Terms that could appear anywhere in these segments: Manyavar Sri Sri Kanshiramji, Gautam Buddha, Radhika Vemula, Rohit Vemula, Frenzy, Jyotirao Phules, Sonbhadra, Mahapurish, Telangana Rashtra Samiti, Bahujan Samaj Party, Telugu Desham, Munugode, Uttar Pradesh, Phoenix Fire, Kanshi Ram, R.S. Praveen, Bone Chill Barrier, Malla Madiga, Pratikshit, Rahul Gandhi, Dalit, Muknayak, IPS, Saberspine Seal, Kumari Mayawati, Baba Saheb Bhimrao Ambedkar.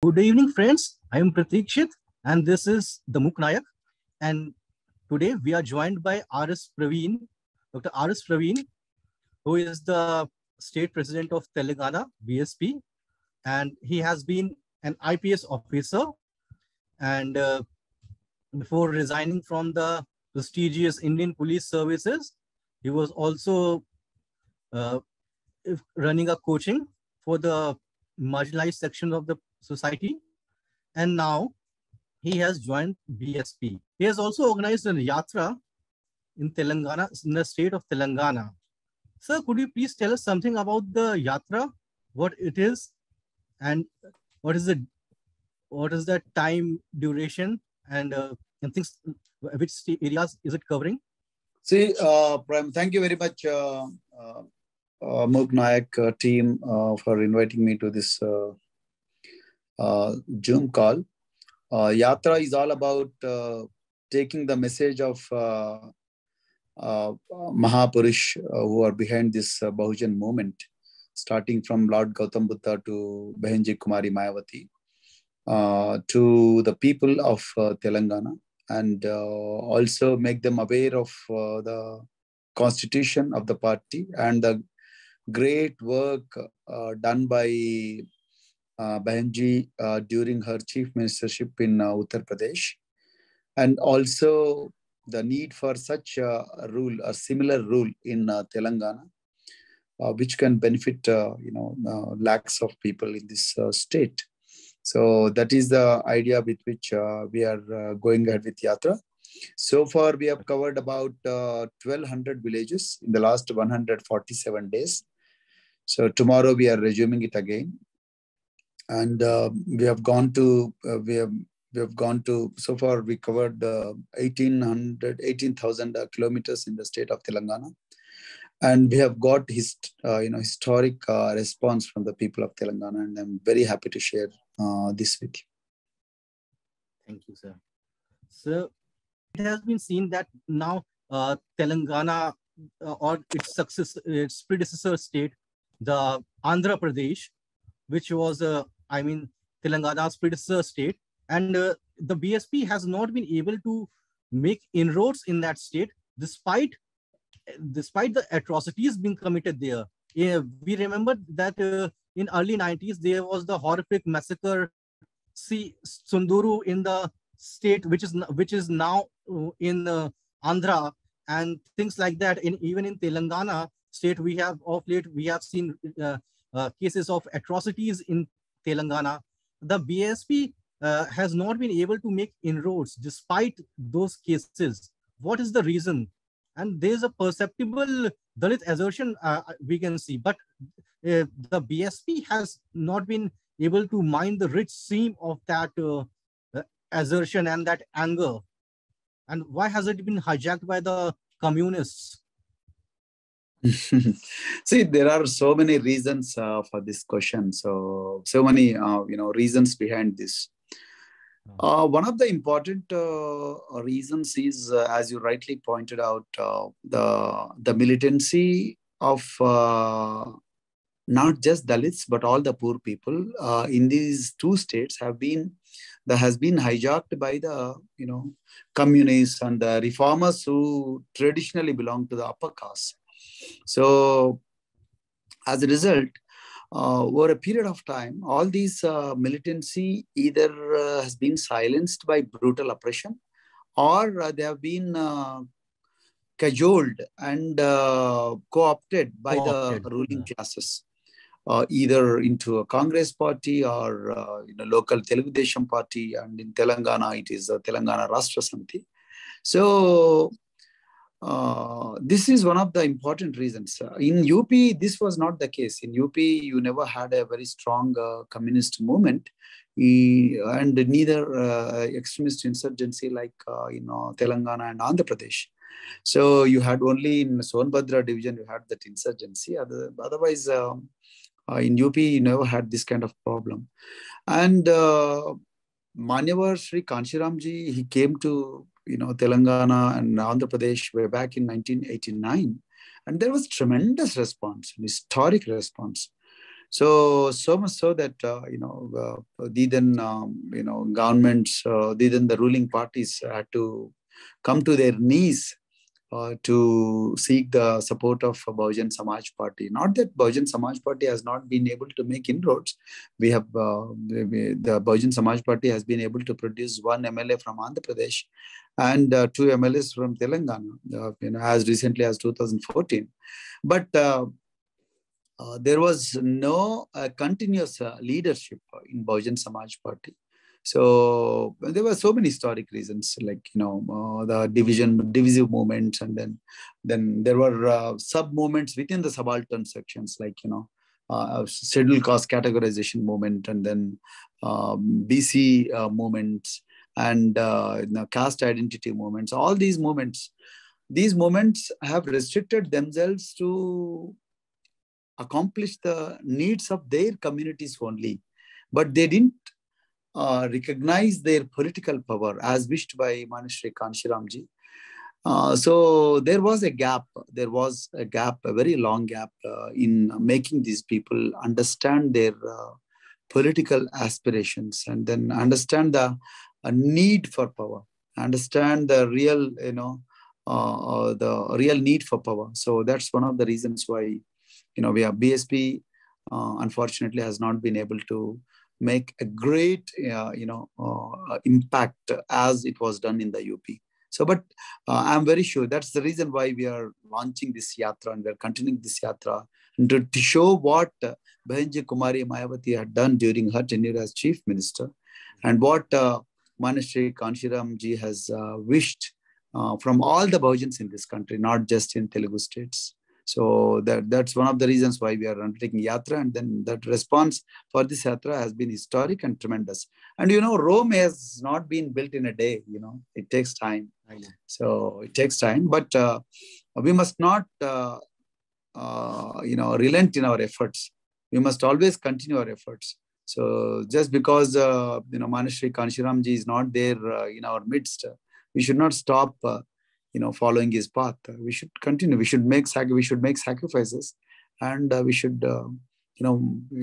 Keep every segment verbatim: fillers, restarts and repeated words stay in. Good evening, friends. I am Pratikshit, and this is the Muknayak. And today we are joined by R S. Praveen, Doctor R S. Praveen, who is the state president of Telangana, B S P. And he has been an I P S officer. And uh, before resigning from the prestigious Indian Police Services, he was also uh, running a coaching for the marginalized sections of the society, and now he has joined B S P. He has also organized a yatra in Telangana, in the state of Telangana. Sir, could you please tell us something about the yatra, what it is, and what is the what is the time duration, and uh, and things, which areas is it covering? See, uh, Prem, thank you very much, uh, uh, uh, Muknayak uh, team, uh, for inviting me to this. Uh, Uh, Zoom call. Uh, Yatra is all about uh, taking the message of uh, uh, Mahapurish uh, who are behind this uh, Bahujan movement, starting from Lord Gautam Buddha to Behenji Kumari Mayawati, uh, to the people of uh, Telangana, and uh, also make them aware of uh, the constitution of the party and the great work uh, done by Uh, Bahenji uh, during her chief ministership in uh, Uttar Pradesh, and also the need for such uh, a rule, a similar rule in uh, Telangana, uh, which can benefit uh, you know uh, lakhs of people in this uh, state. So that is the idea with which uh, we are uh, going ahead with Yatra. So far, we have covered about uh, twelve hundred villages in the last one hundred forty-seven days. So tomorrow we are resuming it again. And uh, we have gone to uh, we have we have gone to so far we covered uh, eighteen thousand uh, kilometers in the state of Telangana, and we have got his uh, you know historic uh, response from the people of Telangana, and I'm very happy to share uh, this with you. Thank you, sir. So it has been seen that now uh, Telangana uh, or its success, its predecessor state, the Andhra Pradesh, which was, uh, I mean, Telangana's predecessor state. And uh, the B S P has not been able to make inroads in that state, despite despite the atrocities being committed there. Yeah, we remember that uh, in early nineties, there was the horrific massacre, see, Sunduru in the state, which is, which is now in uh, Andhra, and things like that. In, even in Telangana state, we have, of late, we have seen uh, Uh, cases of atrocities in Telangana. The B S P uh, has not been able to make inroads despite those cases. What is the reason? And there's a perceptible Dalit assertion uh, we can see, but uh, the B S P has not been able to mine the rich seam of that uh, uh, assertion and that anger. And why has it been hijacked by the communists? See, there are so many reasons uh, for this question. So, so many uh, you know reasons behind this. Uh, one of the important uh, reasons is, uh, as you rightly pointed out, uh, the the militancy of uh, not just Dalits but all the poor people uh, in these two states have been that has been hijacked by the you know communists and the reformers who traditionally belong to the upper caste. So, as a result, uh, over a period of time, all these uh, militancy either uh, has been silenced by brutal oppression, or uh, they have been uh, cajoled and uh, co-opted by co-opted. the ruling yeah. classes, uh, either into a Congress party or uh, you know, local Telugu Desham party, and in Telangana it is the Telangana Rashtra Samiti. So. Uh, this is one of the important reasons. Uh, in U P, this was not the case. In U P, you never had a very strong uh, communist movement, e and neither uh, extremist insurgency like uh, you know Telangana and Andhra Pradesh. So you had only in Sonbhadra division you had that insurgency. Other, otherwise, um, uh, in U P, you never had this kind of problem. And uh, Manyavar Sri Sri Kanshiramji, he came to you know, Telangana and Andhra Pradesh were back in nineteen eighty-nine. And there was tremendous response, an historic response. So, so much so that, uh, you know, uh, the then, um, you know, governments, uh, the then the ruling parties had to come to their knees uh, to seek the support of Bahujan Samaj Party. Not that Bahujan Samaj Party has not been able to make inroads. We have, uh, we, the Bahujan Samaj Party has been able to produce one M L A from Andhra Pradesh and uh, two M L As from Telangana, uh, you know, as recently as two thousand fourteen. But, uh, Uh, there was no uh, continuous uh, leadership in Bahujan Samaj Party. So there were so many historic reasons, like, you know, uh, the division, divisive movements, and then, then there were uh, sub-movements within the subaltern sections, like, you know, uh, scheduled caste categorization movement, and then um, B C uh, movements, and uh, you know, caste identity movements. All these movements, these movements have restricted themselves to accomplish the needs of their communities only, but they didn't uh, recognize their political power as wished by Manyavar Sri Sri Kanshiramji. Uh, so there was a gap, there was a gap, a very long gap uh, in making these people understand their uh, political aspirations, and then understand the uh, need for power, understand the real, you know, uh, the real need for power. So that's one of the reasons why, you know, we have B S P, uh, unfortunately, has not been able to make a great, uh, you know, uh, impact as it was done in the U P. So, but uh, I'm very sure that's the reason why we are launching this yatra, and we're continuing this yatra to, to show what uh, Behenji Kumari Mayawati had done during her tenure as chief minister, and what uh, Manyavar Sri Kanshiramji has uh, wished uh, from all the Bahujans in this country, not just in Telugu states. So that, that's one of the reasons why we are undertaking yatra, and then that response for this yatra has been historic and tremendous. And you know, Rome has not been built in a day. You know, it takes time. So it takes time, but uh, we must not, uh, uh, you know, relent in our efforts. We must always continue our efforts. So just because uh, you know, Manyavar Sri Kanshiramji is not there uh, in our midst, uh, we should not stop. Uh, You know, following his path, we should continue. We should make sac we should make sacrifices, and uh, we should, uh, you know,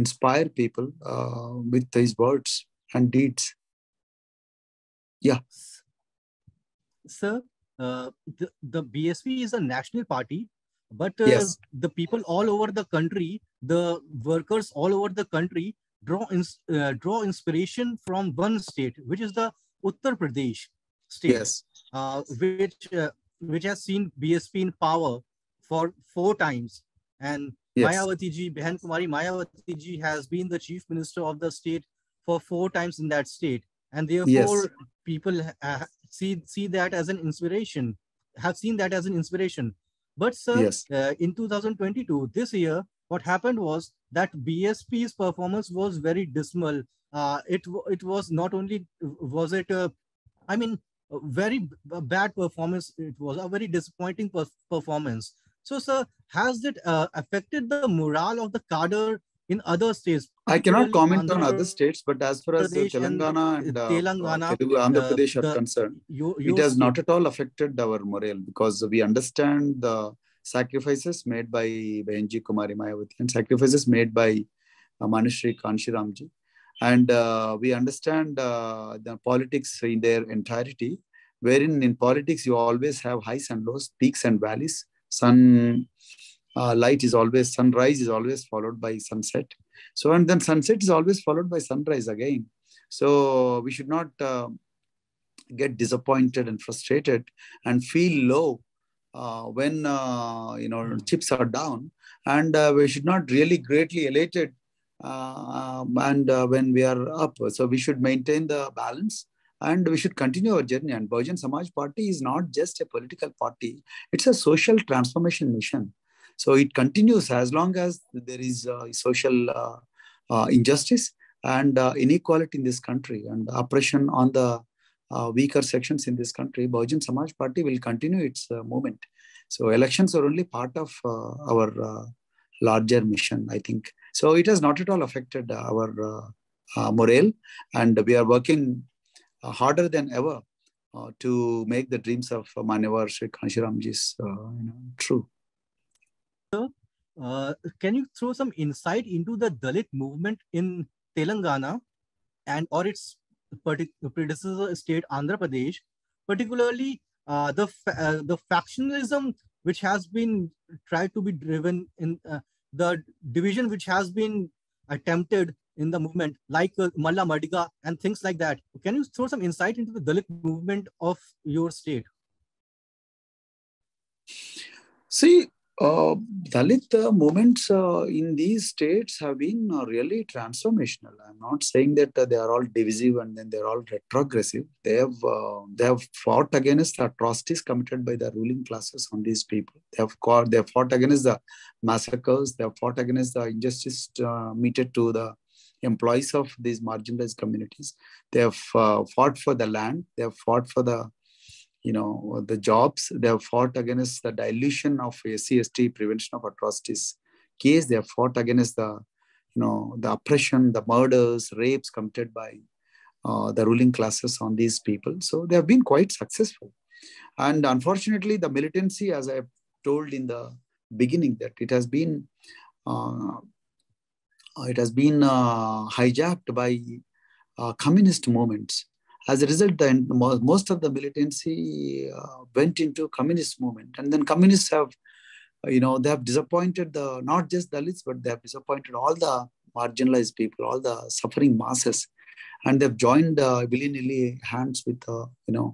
inspire people uh, with his words and deeds. Yeah, sir. Uh, the the B S P is a national party, but uh, yes. The people all over the country, the workers all over the country, draw in, uh, draw inspiration from one state, which is the Uttar Pradesh state. Yes. Uh, which uh, which has seen B S P in power for four times, and yes. Mayawati ji, Behen Kumari Mayawati ji has been the chief minister of the state for four times in that state, and therefore yes. people uh, see see that as an inspiration, have seen that as an inspiration. But sir, yes. uh, in two thousand twenty-two, this year, what happened was that B S P's performance was very dismal. Uh, it it was not only was it, uh, I mean. A very bad performance. It was a very disappointing per performance. So, sir, has it uh, affected the morale of the cadre in other states? I cannot comment on other states, but as far as the Telangana and uh, Telangana, uh, Telugu, Andhra Pradesh are the, concerned, you, you it has see. not at all affected our morale, because we understand the sacrifices made by Behenji Kumari Mayawati and sacrifices made by uh, Manyavar Sri Kanshiramji. And uh, we understand uh, the politics in their entirety, wherein in politics you always have highs and lows, peaks and valleys. Sun uh, light is always, sunrise is always followed by sunset. So, and then sunset is always followed by sunrise again. So we should not uh, get disappointed and frustrated and feel low uh, when, uh, you know, chips are down. And uh, we should not really greatly elated Uh, and uh, when we are up. So we should maintain the balance, and we should continue our journey. And Bahujan Samaj Party is not just a political party, it's a social transformation mission. So it continues as long as there is uh, social uh, uh, injustice and uh, inequality in this country, and oppression on the uh, weaker sections in this country. Bahujan Samaj Party will continue its uh, movement. So elections are only part of uh, our uh, larger mission, I think. So it has not at all affected our uh, uh, morale, and we are working uh, harder than ever uh, to make the dreams of uh, Manyavar Sri Kanshiramji's uh, you know, true. So, Uh, can you throw some insight into the Dalit movement in Telangana and or its predecessor state Andhra Pradesh, particularly uh, the uh, the factionalism which has been tried to be driven in uh, the division which has been attempted in the movement, like uh, Malla Madiga and things like that? Can you throw some insight into the Dalit movement of your state? See, Uh, Dalit uh, movements uh, in these states have been uh, really transformational. I'm not saying that uh, they are all divisive and then they're all retrogressive. They have uh, they have fought against the atrocities committed by the ruling classes on these people. They have fought, they have fought against the massacres. They have fought against the injustice uh, meted to the employees of these marginalized communities. They have uh, fought for the land. They have fought for the you know, the jobs. They have fought against the dilution of S C S T prevention of atrocities case. They have fought against the, you know, the oppression, the murders, rapes committed by uh, the ruling classes on these people. So they have been quite successful. And unfortunately, the militancy, as I told in the beginning, that it has been, uh, it has been uh, hijacked by uh, communist movements. As a result, the, most of the militancy uh, went into communist movement. And then communists have, you know, they have disappointed the, not just Dalits, but they have disappointed all the marginalized people, all the suffering masses. And they've joined uh, willy-nilly hands with, uh, you know,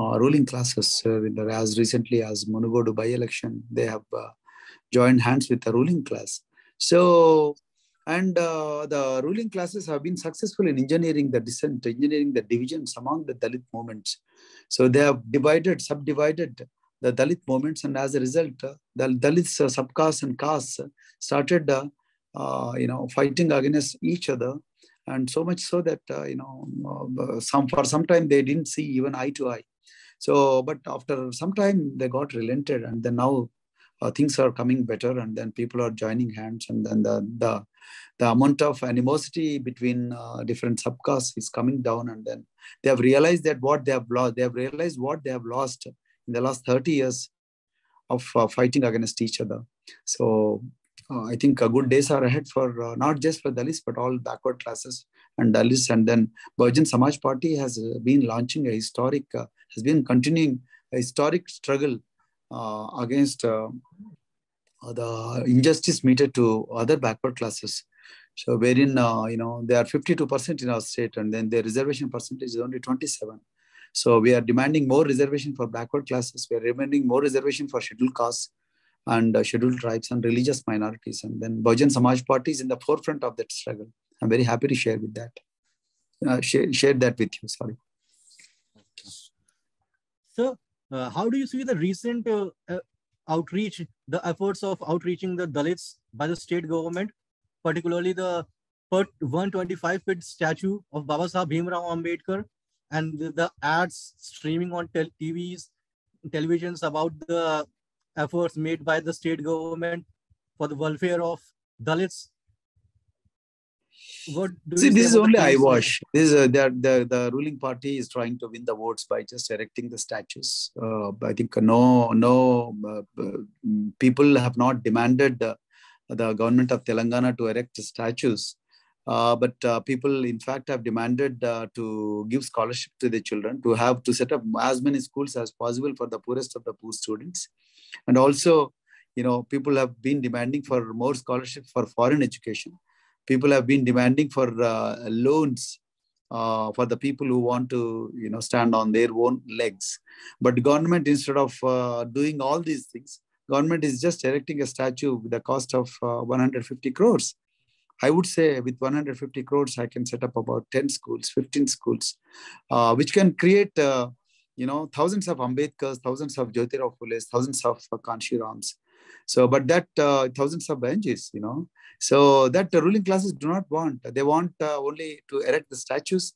uh, ruling classes. Uh, as recently as Munugode by-election, they have uh, joined hands with the ruling class. So, and uh, the ruling classes have been successful in engineering the dissent, engineering the divisions among the Dalit movements. So they have divided, subdivided the Dalit movements, and as a result, uh, the Dalits, uh, subcastes and castes started, uh, uh, you know, fighting against each other, and so much so that uh, you know, uh, some for some time they didn't see even eye to eye. So, but after some time they got relented, and then now uh, things are coming better, and then people are joining hands, and then the the The amount of animosity between uh, different subcastes is coming down, and then they have realized that what they have lost, they have realized what they have lost in the last thirty years of uh, fighting against each other. So uh, I think uh, good days are ahead for uh, not just for Dalits, but all backward classes and Dalits. And then Bahujan Samaj Party has been launching a historic, uh, has been continuing a historic struggle uh, against uh, the injustice meted to other backward classes. So wherein, uh, you know, they are fifty-two percent in our state, and then their reservation percentage is only twenty-seven. So we are demanding more reservation for backward classes. We are demanding more reservation for scheduled castes and uh, scheduled tribes and religious minorities. And then Bahujan Samaj Party is in the forefront of that struggle. I'm very happy to share with that. Uh, share, share that with you, sorry. So uh, how do you see the recent uh, uh... outreach, the efforts of outreaching the Dalits by the state government, particularly the one hundred twenty-five feet statue of Baba Saheb Bhimrao Ambedkar and the ads streaming on T Vs, televisions about the efforts made by the state government for the welfare of Dalits? What do See, this is only eyewash. This is uh, the, the the ruling party is trying to win the votes by just erecting the statues. Uh, I think no no uh, people have not demanded uh, the government of Telangana to erect statues, uh, but uh, people in fact have demanded uh, to give scholarship to the children, to have to set up as many schools as possible for the poorest of the poor students, and also, you know, people have been demanding for more scholarships for foreign education. People have been demanding for uh, loans uh, for the people who want to, you know, stand on their own legs. But the government, instead of uh, doing all these things, government is just erecting a statue with the cost of uh, one hundred fifty crores. I would say with one hundred fifty crores, I can set up about ten schools, fifteen schools, uh, which can create, uh, you know, thousands of Ambedkars, thousands of Jyotirao Phules, thousands of uh, Kanshi Rams. So, but that uh, thousands of benches, you know, so that the ruling classes do not want. They want uh, only to erect the statues,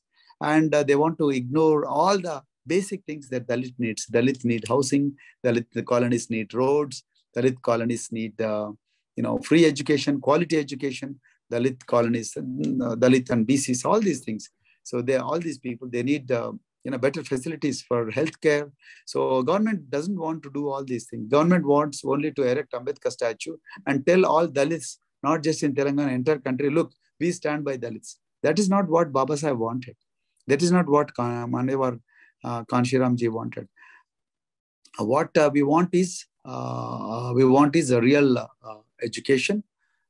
and uh, they want to ignore all the basic things that Dalit needs. Dalit need housing, Dalit the colonies need roads, Dalit colonies need, uh, you know, free education, quality education, Dalit colonies, uh, Dalit and B Cs, all these things. So they all these people, they need uh, you know, better facilities for healthcare. So government doesn't want to do all these things. Government wants only to erect Ambedkar statue and tell all Dalits, not just in Telangana, entire country, look, we stand by Dalits. That is not what Baba Saheb wanted. That is not what Manyavar uh, Kanshiramji wanted. What uh, we want is, uh, we want is a real uh, education,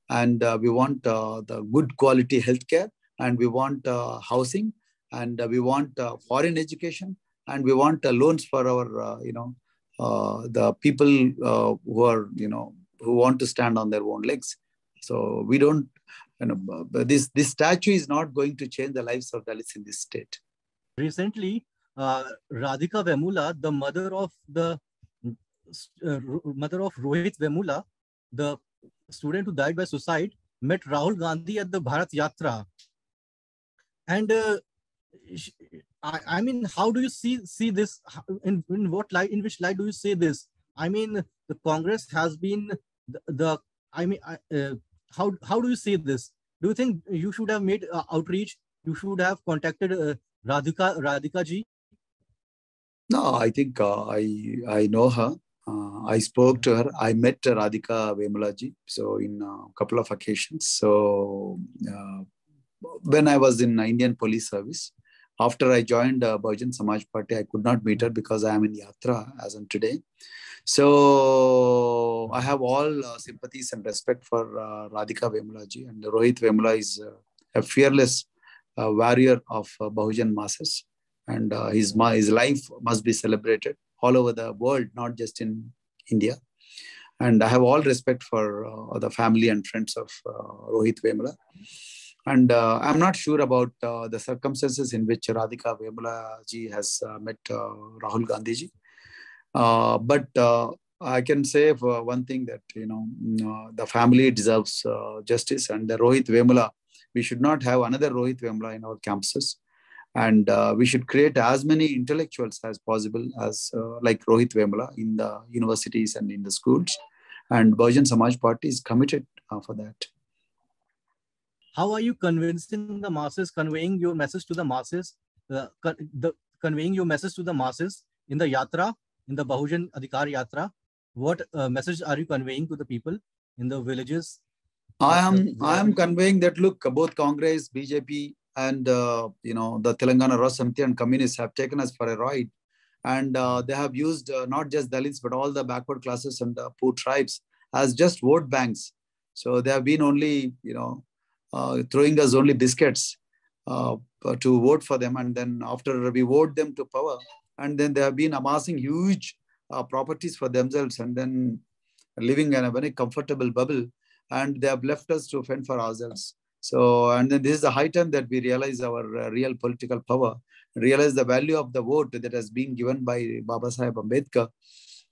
and uh, we want uh, the good quality healthcare, and we want uh, housing, and uh, we want uh, foreign education, and we want uh, loans for our, uh, you know, uh, the people uh, who are, you know, who want to stand on their own legs. So we don't, you know, this, this statue is not going to change the lives of Dalits in this state. Recently, Uh, Radhika Vemula, the mother of the uh, mother of Rohit Vemula, the student who died by suicide, met Rahul Gandhi at the Bharat Yatra. And uh, I, I mean, how do you see see this? In, in what light? In which light do you say this? I mean, the Congress has been the. the I mean, uh, how how do you see this? Do you think you should have made uh, outreach? You should have contacted uh, Radhika Radhika ji. No, I think uh, I I know her. Uh, I spoke to her. I met Radhika Vemula ji, so in a couple of occasions. So uh, when I was in Indian Police Service, after I joined uh, Bahujan Samaj Party, I could not meet her because I am in Yatra as on today. So I have all uh, sympathies and respect for uh, Radhika Vemula ji, and Rohit Vemula is uh, a fearless uh, warrior of uh, Bahujan masses. And uh, his, his life must be celebrated all over the world, not just in India. And I have all respect for uh, the family and friends of uh, Rohit Vemula. And uh, I'm not sure about uh, the circumstances in which Radhika Vemula ji has uh, met uh, Rahul Gandhi ji. Uh, but uh, I can say for one thing that, you know, uh, the family deserves uh, justice, and the Rohit Vemula, we should not have another Rohit Vemula in our campuses. And uh, we should create as many intellectuals as possible, as uh, like Rohit Vemula, in the universities and in the schools. And Bahujan Samaj Party is committed uh, for that. How are you convincing the masses, conveying your message to the masses, uh, con the, conveying your message to the masses in the Yatra, in the Bahujan Adhikar Yatra? What uh, message are you conveying to the people in the villages? I am, I am conveying that, look, both Congress, B J P, and, uh, you know, the Telangana Rashtra Samiti and communists have taken us for a ride. And uh, they have used uh, not just Dalits, but all the backward classes and the poor tribes as just vote banks. So they have been only, you know, uh, throwing us only biscuits uh, to vote for them. And then after we vote them to power, and then they have been amassing huge uh, properties for themselves and then living in a very comfortable bubble. And they have left us to fend for ourselves. So, and then this is the high time that we realize our uh, real political power, realize the value of the vote that has been given by Baba Saheb Ambedkar,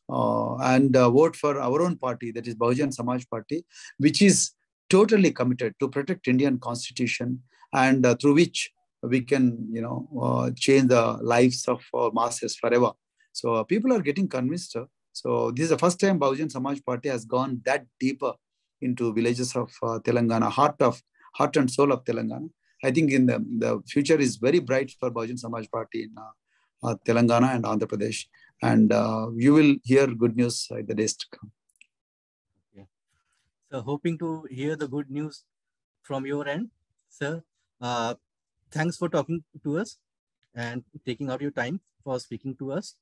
uh, and uh, vote for our own party, that is Bahujan Samaj Party, which is totally committed to protect Indian constitution, and uh, through which we can, you know, uh, change the lives of our masses forever. So uh, people are getting convinced. Uh, so this is the first time Bahujan Samaj Party has gone that deeper into villages of uh, Telangana, heart of heart and soul of Telangana. I think in the, the future is very bright for Bahujan Samaj Party in uh, uh, Telangana and Andhra Pradesh. And uh, you will hear good news in the days to come. Yeah. So hoping to hear the good news from your end, sir. Uh, thanks for talking to us and taking out your time for speaking to us.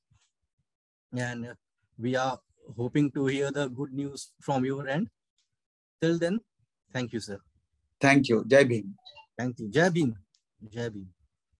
And we are hoping to hear the good news from your end. Till then, thank you, sir. Thank you. Jai Bhim. Thank you. Jai Bhim. Jai Bhim.